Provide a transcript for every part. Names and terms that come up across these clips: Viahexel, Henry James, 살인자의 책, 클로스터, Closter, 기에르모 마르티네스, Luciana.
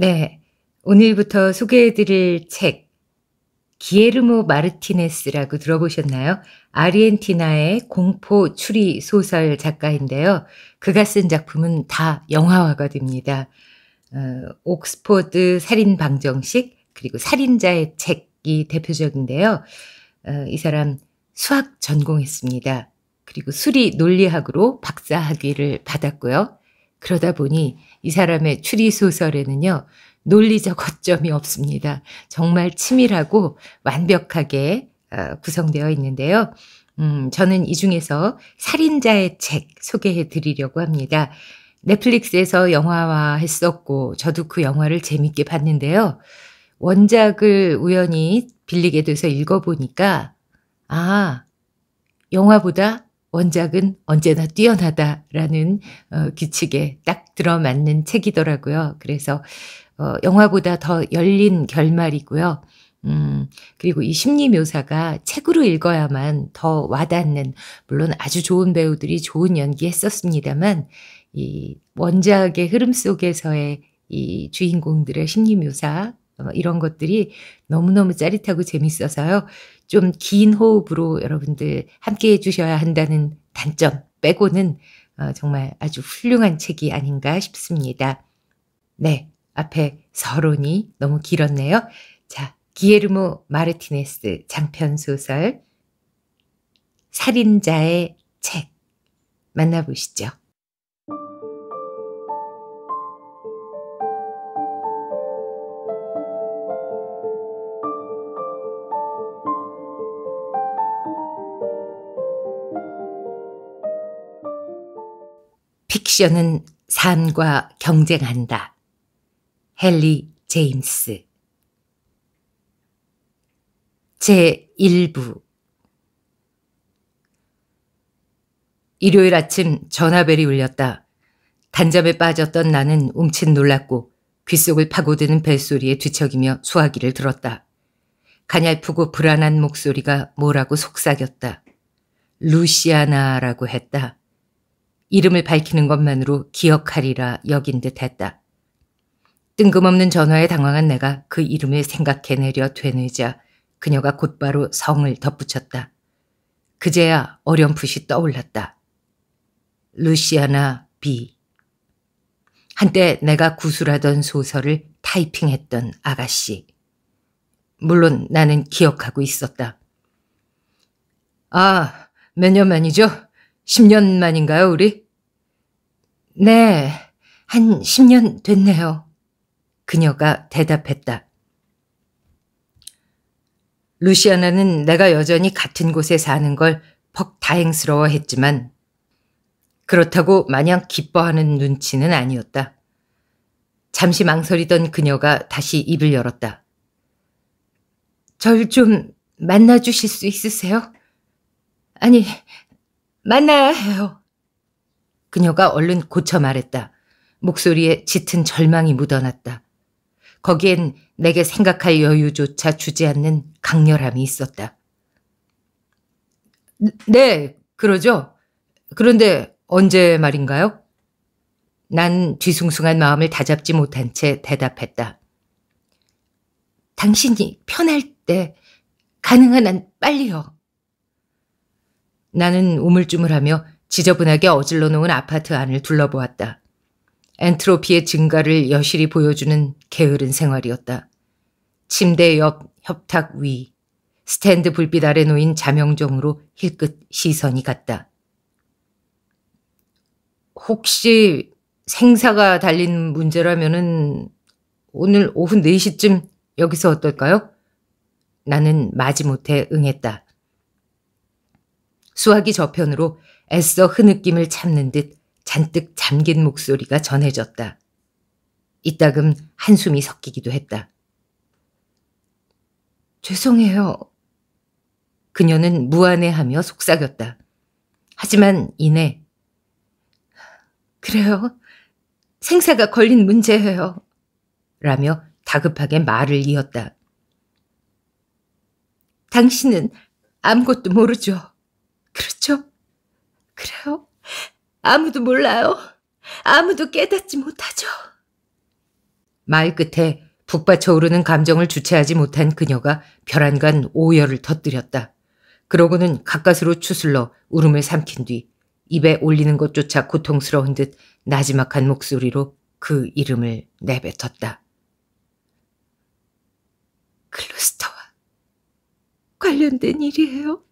네, 오늘부터 소개해드릴 책, 기에르모 마르티네스라고 들어보셨나요? 아르헨티나의 공포 추리 소설 작가인데요. 그가 쓴 작품은 다 영화화가 됩니다. 옥스포드 살인방정식, 그리고 살인자의 책이 대표적인데요. 이 사람 수학 전공했습니다. 그리고 수리 논리학으로 박사학위를 받았고요. 그러다 보니 이 사람의 추리소설에는요, 논리적 거점이 없습니다. 정말 치밀하고 완벽하게 구성되어 있는데요. 저는 이 중에서 살인자의 책 소개해 드리려고 합니다. 넷플릭스에서 영화화 했었고 저도 그 영화를 재밌게 봤는데요. 원작을 우연히 빌리게 돼서 읽어보니까 아, 영화보다 원작은 언제나 뛰어나다라는 규칙에 딱 들어맞는 책이더라고요. 그래서 영화보다 더 열린 결말이고요. 그리고 이 심리 묘사가 책으로 읽어야만 더 와닿는, 물론 아주 좋은 배우들이 좋은 연기했었습니다만 이 원작의 흐름 속에서의 이 주인공들의 심리 묘사 이런 것들이 너무너무 짜릿하고 재밌어서요. 좀 긴 호흡으로 여러분들 함께 해주셔야 한다는 단점 빼고는 정말 아주 훌륭한 책이 아닌가 싶습니다. 네, 앞에 서론이 너무 길었네요. 자, 기에르모 마르티네스 장편소설 살인자의 책 만나보시죠. 픽션은 삶과 경쟁한다. 헨리 제임스. 제1부. 일요일 아침 전화벨이 울렸다. 단잠에 빠졌던 나는 움찔 놀랐고 귓속을 파고드는 벨소리에 뒤척이며 수화기를 들었다. 가냘프고 불안한 목소리가 뭐라고 속삭였다. 루시아나라고 했다. 이름을 밝히는 것만으로 기억하리라 여긴 듯 했다. 뜬금없는 전화에 당황한 내가 그 이름을 생각해내려 되뇌자 그녀가 곧바로 성을 덧붙였다. 그제야 어렴풋이 떠올랐다. 루시아나 B. 한때 내가 구술하던 소설을 타이핑했던 아가씨. 물론 나는 기억하고 있었다. 아, 몇 년 만이죠? 10년 만인가요, 우리? 네, 한 10년 됐네요. 그녀가 대답했다. 루시아나는 내가 여전히 같은 곳에 사는 걸 퍽 다행스러워했지만 그렇다고 마냥 기뻐하는 눈치는 아니었다. 잠시 망설이던 그녀가 다시 입을 열었다. 절 좀 만나주실 수 있으세요? 아니, 만나야 해요. 그녀가 얼른 고쳐 말했다. 목소리에 짙은 절망이 묻어났다. 거기엔 내게 생각할 여유조차 주지 않는 강렬함이 있었다. 네, 그러죠. 그런데 언제 말인가요? 난 뒤숭숭한 마음을 다잡지 못한 채 대답했다. 당신이 편할 때 가능한 한 빨리요. 나는 우물쭈물하며 지저분하게 어질러 놓은 아파트 안을 둘러보았다. 엔트로피의 증가를 여실히 보여주는 게으른 생활이었다. 침대 옆 협탁 위, 스탠드 불빛 아래 놓인 자명종으로 힐끗 시선이 갔다. 혹시 생사가 달린 문제라면은 오늘 오후 4시쯤 여기서 어떨까요? 나는 마지못해 응했다. 수화기 저편으로 애써 흐느낌을 참는 듯 잔뜩 잠긴 목소리가 전해졌다. 이따금 한숨이 섞이기도 했다. 죄송해요. 그녀는 무안해하며 속삭였다. 하지만 이내 그래요. 생사가 걸린 문제예요. 라며 다급하게 말을 이었다. 당신은 아무것도 모르죠. 그렇죠? 그래요? 아무도 몰라요. 아무도 깨닫지 못하죠. 말 끝에 북받쳐 오르는 감정을 주체하지 못한 그녀가 벼란간 오열을 터뜨렸다. 그러고는 가까스로 추슬러 울음을 삼킨 뒤 입에 올리는 것조차 고통스러운 듯 나지막한 목소리로 그 이름을 내뱉었다. 클로스터와 관련된 일이에요?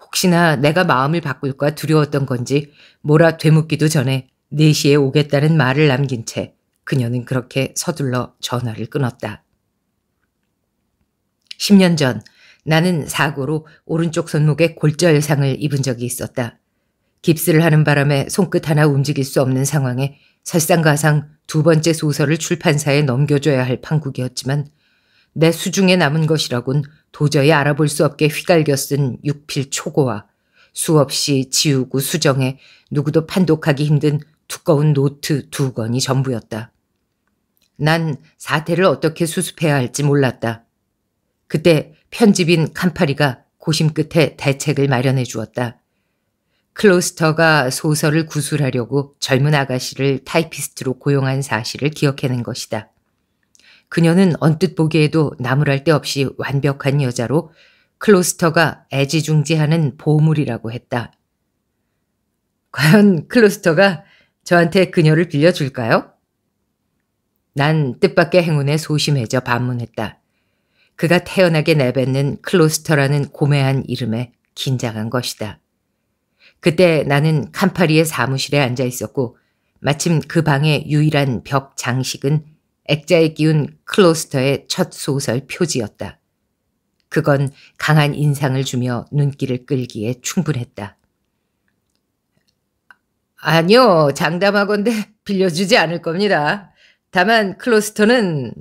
혹시나 내가 마음을 바꿀까 두려웠던 건지 몰아 되묻기도 전에 4시에 오겠다는 말을 남긴 채 그녀는 그렇게 서둘러 전화를 끊었다. 10년 전 나는 사고로 오른쪽 손목에 골절상을 입은 적이 있었다. 깁스를 하는 바람에 손끝 하나 움직일 수 없는 상황에 설상가상 2번째 소설을 출판사에 넘겨줘야 할 판국이었지만 내 수중에 남은 것이라곤 도저히 알아볼 수 없게 휘갈겨 쓴 육필 초고와 수없이 지우고 수정해 누구도 판독하기 힘든 두꺼운 노트 2권이 전부였다. 난 사태를 어떻게 수습해야 할지 몰랐다. 그때 편집인 칸파리가 고심 끝에 대책을 마련해 주었다. 클로스터가 소설을 구술하려고 젊은 아가씨를 타이피스트로 고용한 사실을 기억해낸 것이다. 그녀는 언뜻 보기에도 나무랄 데 없이 완벽한 여자로 클로스터가 애지중지하는 보물이라고 했다. 과연 클로스터가 저한테 그녀를 빌려줄까요? 난 뜻밖의 행운에 소심해져 반문했다. 그가 태연하게 내뱉는 클로스터라는 고매한 이름에 긴장한 것이다. 그때 나는 칸파리의 사무실에 앉아 있었고 마침 그 방의 유일한 벽 장식은 액자에 끼운 클로스터의 첫 소설 표지였다. 그건 강한 인상을 주며 눈길을 끌기에 충분했다. 아니요, 장담하건대 빌려주지 않을 겁니다. 다만 클로스터는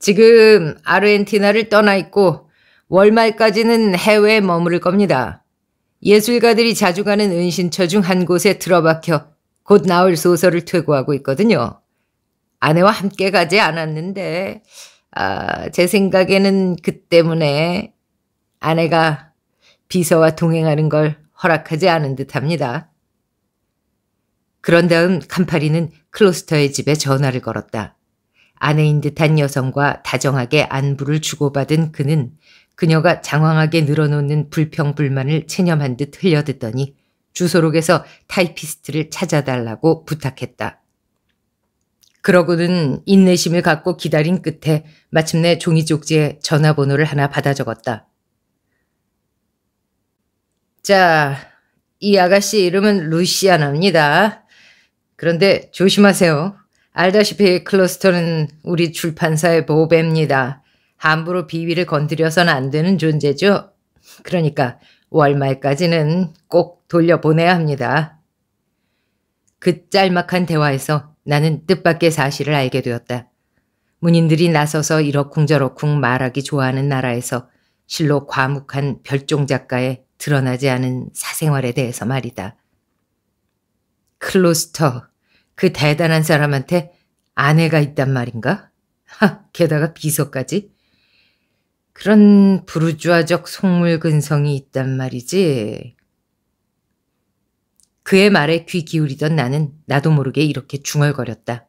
지금 아르헨티나를 떠나 있고 월말까지는 해외에 머무를 겁니다. 예술가들이 자주 가는 은신처 중 한 곳에 들어박혀 곧 나올 소설을 퇴고하고 있거든요. 아내와 함께 가지 않았는데 제 생각에는 그 때문에 아내가 비서와 동행하는 걸 허락하지 않은 듯합니다. 그런 다음 칸파리는 클로스터의 집에 전화를 걸었다. 아내인 듯한 여성과 다정하게 안부를 주고받은 그는 그녀가 장황하게 늘어놓는 불평불만을 체념한 듯 흘려듣더니 주소록에서 타이피스트를 찾아달라고 부탁했다. 그러고는 인내심을 갖고 기다린 끝에 마침내 종이쪽지에 전화번호를 하나 받아 적었다. 자, 이 아가씨 이름은 루시아나입니다. 그런데 조심하세요. 알다시피 클로스터는 우리 출판사의 보배입니다. 함부로 비위를 건드려선 안 되는 존재죠. 그러니까 월말까지는 꼭 돌려보내야 합니다. 그 짤막한 대화에서 나는 뜻밖의 사실을 알게 되었다. 문인들이 나서서 이러쿵저러쿵 말하기 좋아하는 나라에서 실로 과묵한 별종 작가의 드러나지 않은 사생활에 대해서 말이다. 클로스터, 그 대단한 사람한테 아내가 있단 말인가? 게다가 비서까지? 그런 부르주아적 속물 근성이 있단 말이지. 그의 말에 귀 기울이던 나는 나도 모르게 이렇게 중얼거렸다.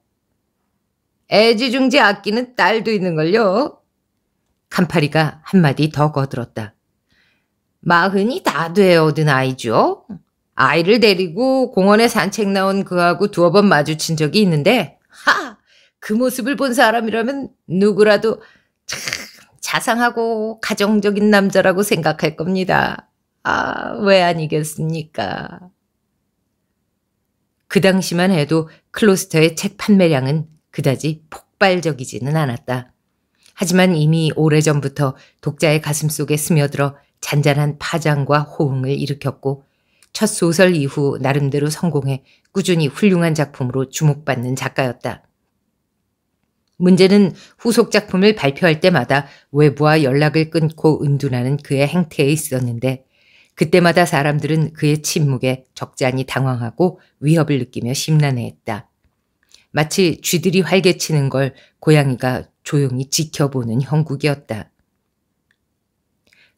애지중지 아끼는 딸도 있는걸요. 칸파리가 한마디 더 거들었다. 40이 다 돼 얻은 아이죠. 아이를 데리고 공원에 산책 나온 그하고 두어 번 마주친 적이 있는데 그 모습을 본 사람이라면 누구라도 참 자상하고 가정적인 남자라고 생각할 겁니다. 왜 아니겠습니까? 그 당시만 해도 클로스터의 책 판매량은 그다지 폭발적이지는 않았다. 하지만 이미 오래전부터 독자의 가슴속에 스며들어 잔잔한 파장과 호응을 일으켰고 첫 소설 이후 나름대로 성공해 꾸준히 훌륭한 작품으로 주목받는 작가였다. 문제는 후속 작품을 발표할 때마다 외부와 연락을 끊고 은둔하는 그의 행태에 있었는데 그때마다 사람들은 그의 침묵에 적잖이 당황하고 위협을 느끼며 심란해했다. 마치 쥐들이 활개치는 걸 고양이가 조용히 지켜보는 형국이었다.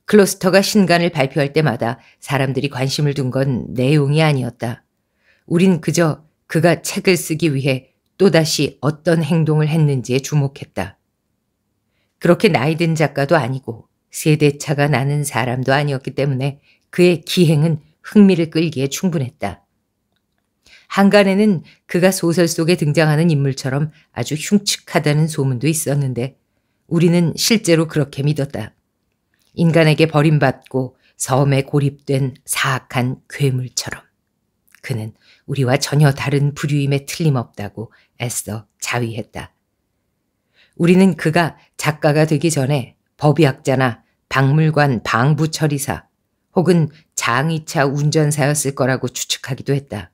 클로스터가 신간을 발표할 때마다 사람들이 관심을 둔 건 내용이 아니었다. 우린 그저 그가 책을 쓰기 위해 또다시 어떤 행동을 했는지에 주목했다. 그렇게 나이 든 작가도 아니고 세대차가 나는 사람도 아니었기 때문에 그의 기행은 흥미를 끌기에 충분했다. 한간에는 그가 소설 속에 등장하는 인물처럼 아주 흉측하다는 소문도 있었는데 우리는 실제로 그렇게 믿었다. 인간에게 버림받고 섬에 고립된 사악한 괴물처럼. 그는 우리와 전혀 다른 부류임에 틀림없다고 애써 자위했다. 우리는 그가 작가가 되기 전에 법의학자나 박물관 방부처리사 혹은 장의차 운전사였을 거라고 추측하기도 했다.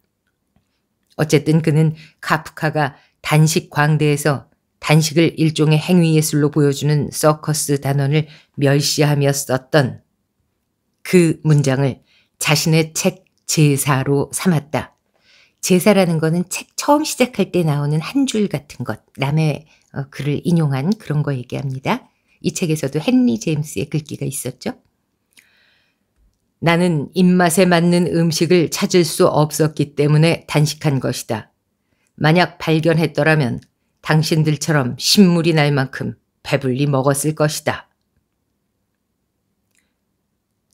어쨌든 그는 카프카가 단식 광대에서 단식을 일종의 행위예술로 보여주는 서커스 단원을 멸시하며 썼던 그 문장을 자신의 책 제사로 삼았다. 제사라는 거는 책 처음 시작할 때 나오는 한 줄 같은 것, 남의 글을 인용한 그런 거 얘기합니다. 이 책에서도 헨리 제임스의 글귀가 있었죠. 나는 입맛에 맞는 음식을 찾을 수 없었기 때문에 단식한 것이다. 만약 발견했더라면 당신들처럼 신물이 날 만큼 배불리 먹었을 것이다.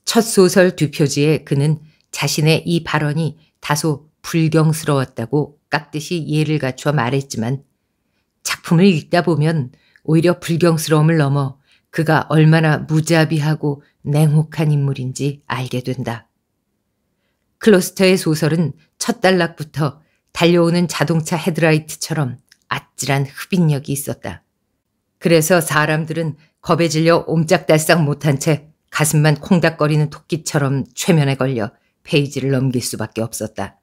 첫 소설 뒷표지에 그는 자신의 이 발언이 다소 불경스러웠다고 깍듯이 예를 갖춰 말했지만 작품을 읽다 보면 오히려 불경스러움을 넘어 그가 얼마나 무자비하고 냉혹한 인물인지 알게 된다. 클로스터의 소설은 첫 단락부터 달려오는 자동차 헤드라이트처럼 아찔한 흡인력이 있었다. 그래서 사람들은 겁에 질려 옴짝달싹 못한 채 가슴만 콩닥거리는 토끼처럼 최면에 걸려 페이지를 넘길 수밖에 없었다.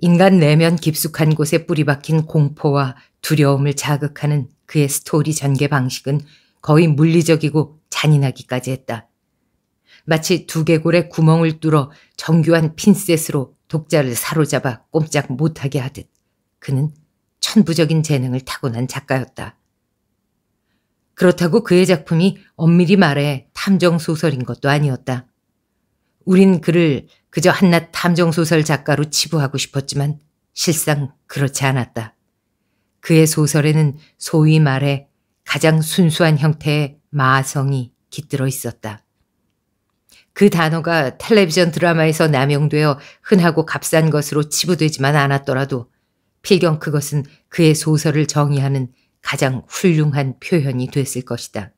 인간 내면 깊숙한 곳에 뿌리박힌 공포와 두려움을 자극하는 그의 스토리 전개 방식은 거의 물리적이고 잔인하기까지 했다. 마치 두개골의 구멍을 뚫어 정교한 핀셋으로 독자를 사로잡아 꼼짝 못하게 하듯 그는 천부적인 재능을 타고난 작가였다. 그렇다고 그의 작품이 엄밀히 말해 탐정소설인 것도 아니었다. 우린 그를 그저 한낱 탐정소설 작가로 치부하고 싶었지만 실상 그렇지 않았다. 그의 소설에는 소위 말해 가장 순수한 형태의 마성이 깃들어 있었다. 그 단어가 텔레비전 드라마에서 남용되어 흔하고 값싼 것으로 치부되지만 않았더라도 필경 그것은 그의 소설을 정의하는 가장 훌륭한 표현이 됐을 것이다.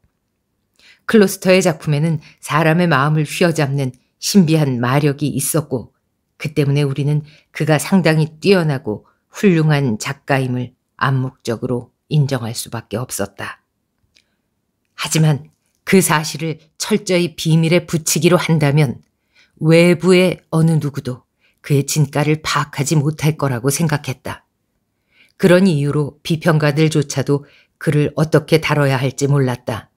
클로스터의 작품에는 사람의 마음을 휘어잡는 신비한 마력이 있었고 그 때문에 우리는 그가 상당히 뛰어나고 훌륭한 작가임을 암묵적으로 인정할 수밖에 없었다. 하지만 그 사실을 철저히 비밀에 붙이기로 한다면 외부의 어느 누구도 그의 진가를 파악하지 못할 거라고 생각했다. 그런 이유로 비평가들조차도 그를 어떻게 다뤄야 할지 몰랐다.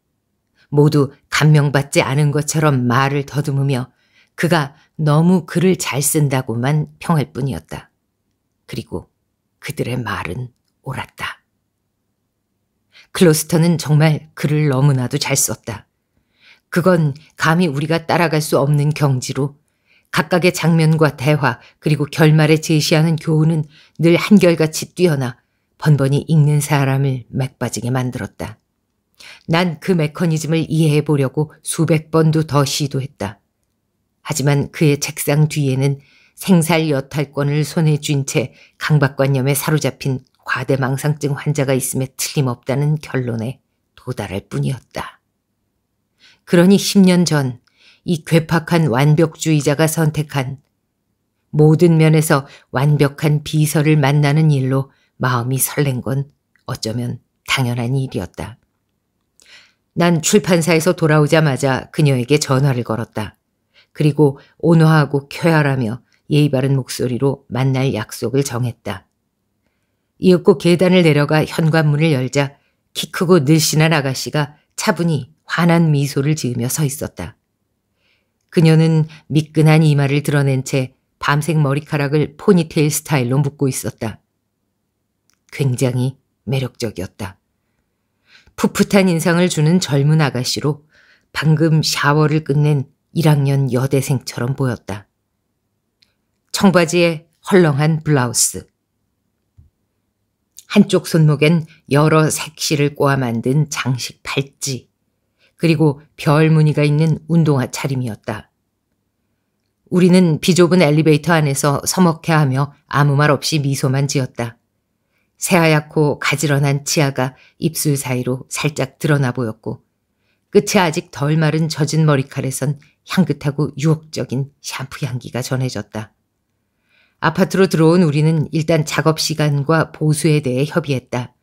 모두 감명받지 않은 것처럼 말을 더듬으며 그가 너무 글을 잘 쓴다고만 평할 뿐이었다. 그리고 그들의 말은 옳았다. 클로스터는 정말 글을 너무나도 잘 썼다. 그건 감히 우리가 따라갈 수 없는 경지로 각각의 장면과 대화 그리고 결말에 제시하는 교훈은 늘 한결같이 뛰어나 번번이 읽는 사람을 맥빠지게 만들었다. 난 그 메커니즘을 이해해 보려고 수백 번도 더 시도했다. 하지만 그의 책상 뒤에는 생살 여탈권을 손에 쥔 채 강박관념에 사로잡힌 과대망상증 환자가 있음에 틀림없다는 결론에 도달할 뿐이었다. 그러니 10년 전 이 괴팍한 완벽주의자가 선택한 모든 면에서 완벽한 비서를 만나는 일로 마음이 설렌 건 어쩌면 당연한 일이었다. 난 출판사에서 돌아오자마자 그녀에게 전화를 걸었다. 그리고 온화하고 쾌활하며 예의 바른 목소리로 만날 약속을 정했다. 이윽고 계단을 내려가 현관문을 열자 키 크고 늘씬한 아가씨가 차분히 환한 미소를 지으며 서 있었다. 그녀는 미끈한 이마를 드러낸 채 밤색 머리카락을 포니테일 스타일로 묶고 있었다. 굉장히 매력적이었다. 풋풋한 인상을 주는 젊은 아가씨로 방금 샤워를 끝낸 1학년 여대생처럼 보였다. 청바지에 헐렁한 블라우스. 한쪽 손목엔 여러 색실을 꼬아 만든 장식 팔찌, 그리고 별 무늬가 있는 운동화 차림이었다. 우리는 비좁은 엘리베이터 안에서 서먹해하며 아무 말 없이 미소만 지었다. 새하얗고 가지런한 치아가 입술 사이로 살짝 드러나 보였고 끝이 아직 덜 마른 젖은 머리칼에선 향긋하고 유혹적인 샴푸 향기가 전해졌다. 아파트로 들어온 우리는 일단 작업 시간과 보수에 대해 협의했다.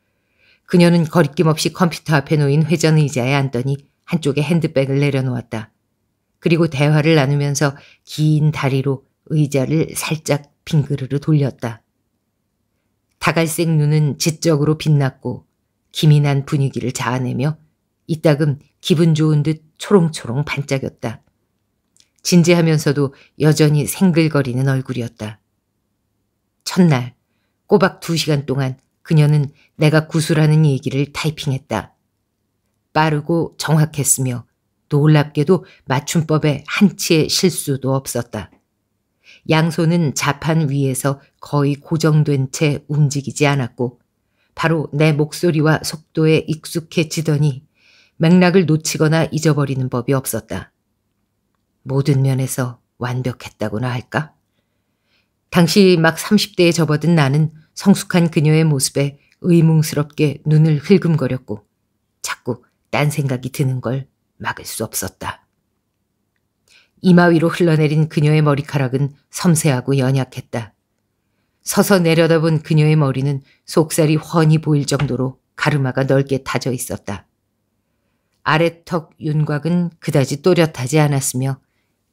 그녀는 거리낌 없이 컴퓨터 앞에 놓인 회전 의자에 앉더니 한쪽에 핸드백을 내려놓았다. 그리고 대화를 나누면서 긴 다리로 의자를 살짝 빙그르르 돌렸다. 다갈색 눈은 지적으로 빛났고 기민한 분위기를 자아내며 이따금 기분 좋은 듯 초롱초롱 반짝였다. 진지하면서도 여전히 생글거리는 얼굴이었다. 첫날 꼬박 2시간 동안 그녀는 내가 구술하는 얘기를 타이핑했다. 빠르고 정확했으며 놀랍게도 맞춤법에 한치의 실수도 없었다. 양손은 자판 위에서 거의 고정된 채 움직이지 않았고 바로 내 목소리와 속도에 익숙해지더니 맥락을 놓치거나 잊어버리는 법이 없었다. 모든 면에서 완벽했다고나 할까? 당시 막 30대에 접어든 나는 성숙한 그녀의 모습에 의문스럽게 눈을 흘금거렸고 자꾸 딴 생각이 드는 걸 막을 수 없었다. 이마 위로 흘러내린 그녀의 머리카락은 섬세하고 연약했다. 서서 내려다본 그녀의 머리는 속살이 훤히 보일 정도로 가르마가 넓게 타져 있었다. 아래턱 윤곽은 그다지 또렷하지 않았으며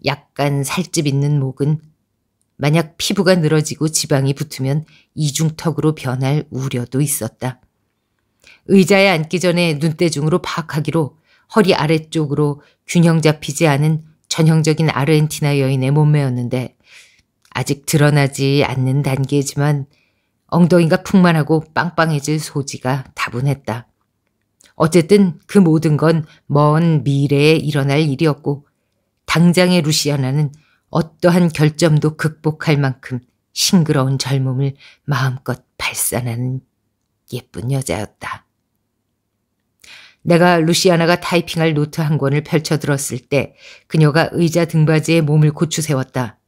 약간 살집 있는 목은 만약 피부가 늘어지고 지방이 붙으면 이중턱으로 변할 우려도 있었다. 의자에 앉기 전에 눈대중으로 파악하기로 허리 아래쪽으로 균형 잡히지 않은 전형적인 아르헨티나 여인의 몸매였는데 아직 드러나지 않는 단계지만 엉덩이가 풍만하고 빵빵해질 소지가 다분했다. 어쨌든 그 모든 건 먼 미래에 일어날 일이었고 당장의 루시아나는 어떠한 결점도 극복할 만큼 싱그러운 젊음을 마음껏 발산하는 예쁜 여자였다. 내가 루시아나가 타이핑할 노트 한 권을 펼쳐들었을 때 그녀가 의자 등받이에 몸을 고추 세웠다.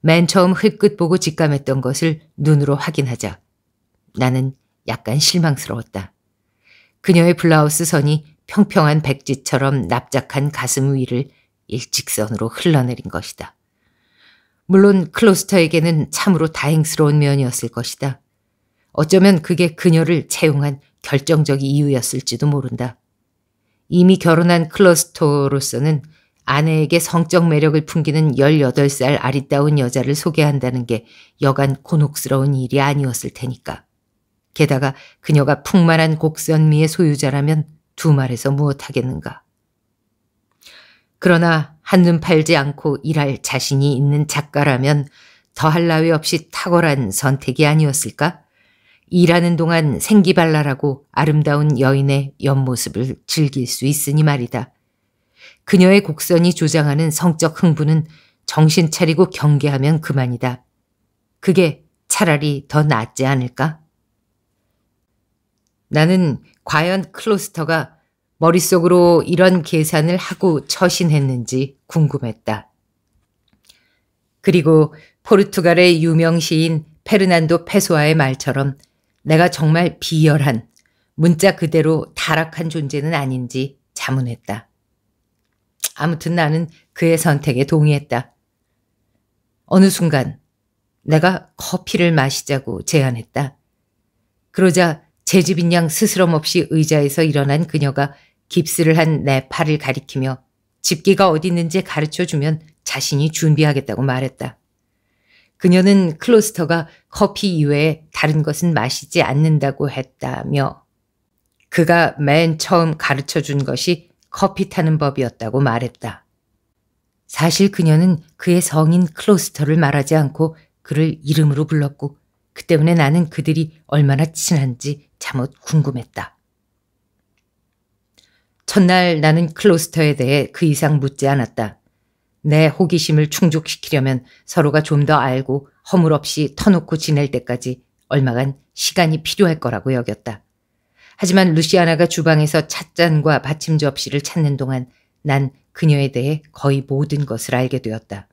맨 처음 흘끗 보고 직감했던 것을 눈으로 확인하자 나는 약간 실망스러웠다. 그녀의 블라우스 선이 평평한 백지처럼 납작한 가슴 위를 일직선으로 흘러내린 것이다. 물론 클로스터에게는 참으로 다행스러운 면이었을 것이다. 어쩌면 그게 그녀를 채용한 결정적인 이유였을지도 모른다. 이미 결혼한 클로스터로서는 아내에게 성적 매력을 풍기는 18살 아리따운 여자를 소개한다는 게 여간 곤혹스러운 일이 아니었을 테니까. 게다가 그녀가 풍만한 곡선미의 소유자라면 두 말에서 무엇하겠는가. 그러나 한눈 팔지 않고 일할 자신이 있는 작가라면 더할 나위 없이 탁월한 선택이 아니었을까? 일하는 동안 생기발랄하고 아름다운 여인의 옆모습을 즐길 수 있으니 말이다. 그녀의 곡선이 조장하는 성적 흥분은 정신 차리고 경계하면 그만이다. 그게 차라리 더 낫지 않을까? 나는 과연 클로스터가 머릿속으로 이런 계산을 하고 처신했는지 궁금했다. 그리고 포르투갈의 유명 시인 페르난도 페소아의 말처럼 내가 정말 비열한, 문자 그대로 타락한 존재는 아닌지 자문했다. 아무튼 나는 그의 선택에 동의했다. 어느 순간 내가 커피를 마시자고 제안했다. 그러자 재집인 양 스스럼 없이 의자에서 일어난 그녀가 깁스를 한 내 팔을 가리키며 집기가 어디 있는지 가르쳐주면 자신이 준비하겠다고 말했다. 그녀는 클로스터가 커피 이외에 다른 것은 마시지 않는다고 했다며 그가 맨 처음 가르쳐준 것이 커피 타는 법이었다고 말했다. 사실 그녀는 그의 성인 클로스터를 말하지 않고 그를 이름으로 불렀고 그 때문에 나는 그들이 얼마나 친한지 참으로 궁금했다. 첫날 나는 클로스터에 대해 그 이상 묻지 않았다. 내 호기심을 충족시키려면 서로가 좀 더 알고 허물 없이 터놓고 지낼 때까지 얼마간 시간이 필요할 거라고 여겼다. 하지만 루시아나가 주방에서 찻잔과 받침 접시를 찾는 동안 난 그녀에 대해 거의 모든 것을 알게 되었다.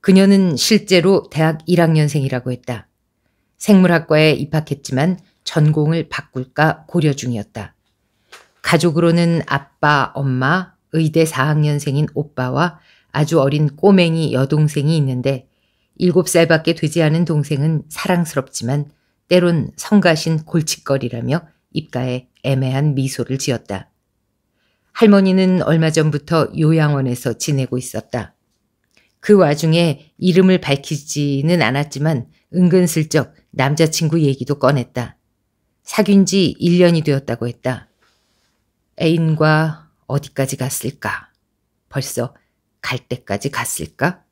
그녀는 실제로 대학 1학년생이라고 했다. 생물학과에 입학했지만 전공을 바꿀까 고려 중이었다. 가족으로는 아빠, 엄마, 의대 4학년생인 오빠와 아주 어린 꼬맹이 여동생이 있는데 7살밖에 되지 않은 동생은 사랑스럽지만 때론 성가신 골칫거리라며 입가에 애매한 미소를 지었다. 할머니는 얼마 전부터 요양원에서 지내고 있었다. 그 와중에 이름을 밝히지는 않았지만 은근슬쩍 남자친구 얘기도 꺼냈다. 사귄 지 1년이 되었다고 했다. 애인과 어디까지 갔을까? 벌써 갈 때까지 갔을까?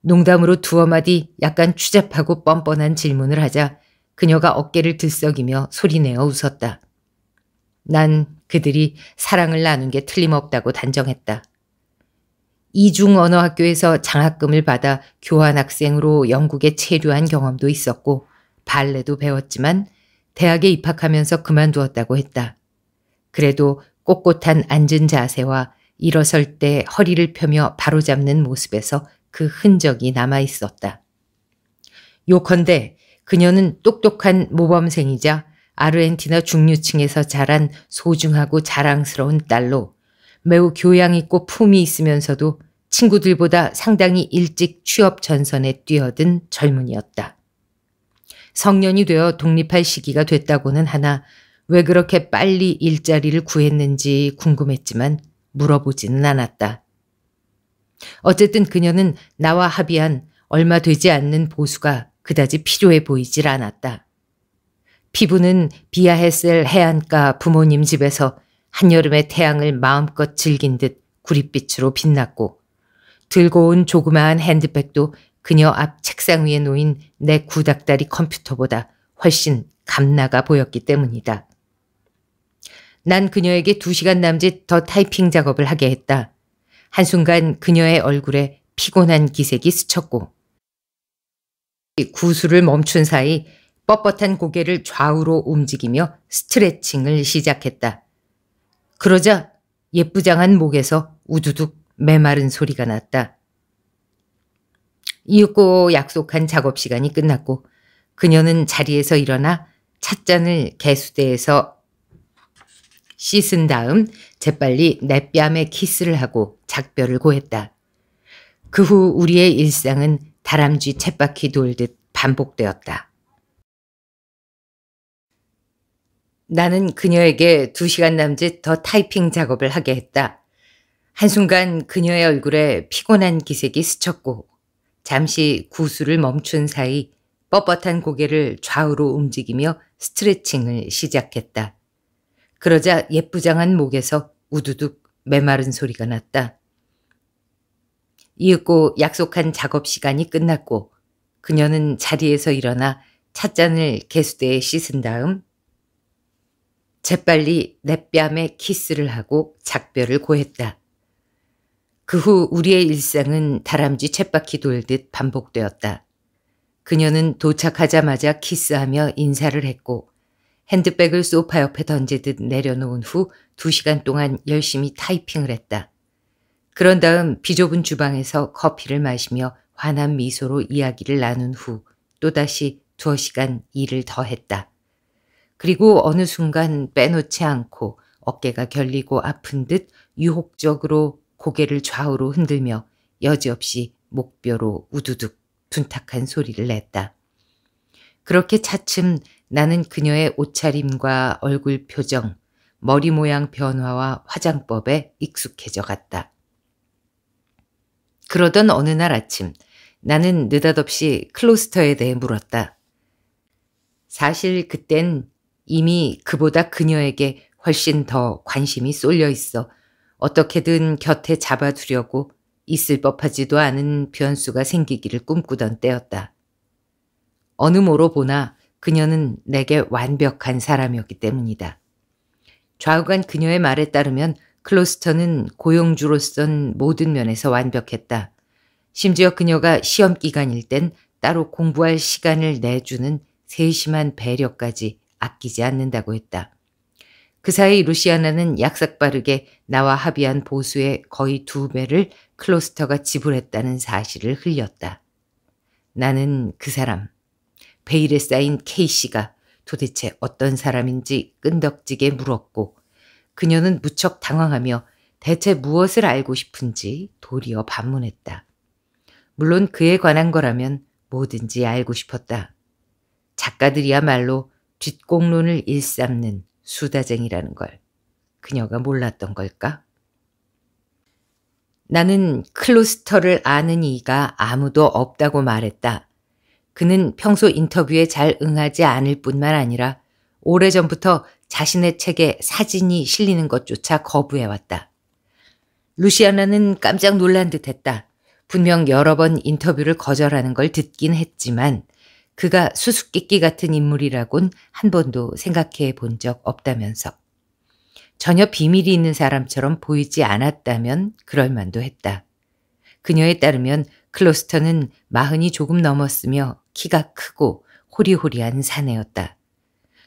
농담으로 두어 마디 약간 추잡하고 뻔뻔한 질문을 하자 그녀가 어깨를 들썩이며 소리내어 웃었다. 난 그들이 사랑을 나눈 게 틀림없다고 단정했다. 이중언어학교에서 장학금을 받아 교환학생으로 영국에 체류한 경험도 있었고 발레도 배웠지만 대학에 입학하면서 그만두었다고 했다. 그래도 꼿꼿한 앉은 자세와 일어설 때 허리를 펴며 바로잡는 모습에서 그 흔적이 남아있었다. 요컨대 그녀는 똑똑한 모범생이자 아르헨티나 중류층에서 자란 소중하고 자랑스러운 딸로 매우 교양있고 품이 있으면서도 친구들보다 상당히 일찍 취업 전선에 뛰어든 젊은이였다. 성년이 되어 독립할 시기가 됐다고는 하나 왜 그렇게 빨리 일자리를 구했는지 궁금했지만 물어보지는 않았다. 어쨌든 그녀는 나와 합의한 얼마 되지 않는 보수가 그다지 필요해 보이질 않았다. 피부는 비아헤셀 해안가 부모님 집에서 한여름의 태양을 마음껏 즐긴 듯 구릿빛으로 빛났고 들고 온 조그마한 핸드백도 그녀 앞 책상 위에 놓인 내 구닥다리 컴퓨터보다 훨씬 감나가 보였기 때문이다. 난 그녀에게 2시간 남짓 더 타이핑 작업을 하게 했다. 한순간 그녀의 얼굴에 피곤한 기색이 스쳤고 구술을 멈춘 사이 뻣뻣한 고개를 좌우로 움직이며 스트레칭을 시작했다. 그러자 예쁘장한 목에서 우두둑 메마른 소리가 났다. 이윽고 약속한 작업 시간이 끝났고 그녀는 자리에서 일어나 찻잔을 개수대에서 씻은 다음 재빨리 내 뺨에 키스를 하고 작별을 고했다. 그 후 우리의 일상은 다람쥐 쳇바퀴 돌듯 반복되었다. 나는 그녀에게 2시간 남짓 더 타이핑 작업을 하게 했다. 한순간 그녀의 얼굴에 피곤한 기색이 스쳤고 잠시 구술을 멈춘 사이 뻣뻣한 고개를 좌우로 움직이며 스트레칭을 시작했다. 그러자 예쁘장한 목에서 우두둑 메마른 소리가 났다. 이윽고 약속한 작업 시간이 끝났고 그녀는 자리에서 일어나 찻잔을 개수대에 씻은 다음 재빨리 내 뺨에 키스를 하고 작별을 고했다. 그 후 우리의 일상은 다람쥐 쳇바퀴 돌듯 반복되었다. 그녀는 도착하자마자 키스하며 인사를 했고 핸드백을 소파 옆에 던지듯 내려놓은 후 2시간 동안 열심히 타이핑을 했다. 그런 다음 비좁은 주방에서 커피를 마시며 환한 미소로 이야기를 나눈 후 또다시 2시간 일을 더 했다. 그리고 어느 순간 빼놓지 않고 어깨가 결리고 아픈 듯 유혹적으로 고개를 좌우로 흔들며 여지없이 목뼈로 우두둑 둔탁한 소리를 냈다. 그렇게 차츰 나는 그녀의 옷차림과 얼굴 표정, 머리 모양 변화와 화장법에 익숙해져 갔다. 그러던 어느 날 아침, 나는 느닷없이 클로스터에 대해 물었다. 사실 그땐 이미 그보다 그녀에게 훨씬 더 관심이 쏠려 있어 어떻게든 곁에 잡아두려고 있을 법하지도 않은 변수가 생기기를 꿈꾸던 때였다. 어느 모로 보나 그녀는 내게 완벽한 사람이었기 때문이다. 좌우간 그녀의 말에 따르면 클로스터는 고용주로선 모든 면에서 완벽했다. 심지어 그녀가 시험 기간일 땐 따로 공부할 시간을 내주는 세심한 배려까지 아끼지 않는다고 했다. 그 사이 루시아나는 약삭빠르게 나와 합의한 보수의 거의 2배를 클로스터가 지불했다는 사실을 흘렸다. 나는 그 사람, 베일에 쌓인 K씨가 도대체 어떤 사람인지 끈덕지게 물었고, 그녀는 무척 당황하며 대체 무엇을 알고 싶은지 도리어 반문했다. 물론 그에 관한 거라면 뭐든지 알고 싶었다. 작가들이야말로 뒷공론을 일삼는 수다쟁이라는 걸 그녀가 몰랐던 걸까? 나는 클로스터를 아는 이가 아무도 없다고 말했다. 그는 평소 인터뷰에 잘 응하지 않을 뿐만 아니라 오래전부터 자신의 책에 사진이 실리는 것조차 거부해왔다. 루시아나는 깜짝 놀란 듯했다. 분명 여러 번 인터뷰를 거절하는 걸 듣긴 했지만 그가 수수께끼 같은 인물이라곤 한 번도 생각해 본 적 없다면서. 전혀 비밀이 있는 사람처럼 보이지 않았다면 그럴 만도 했다. 그녀에 따르면 클로스터는 40이 조금 넘었으며 키가 크고 호리호리한 사내였다.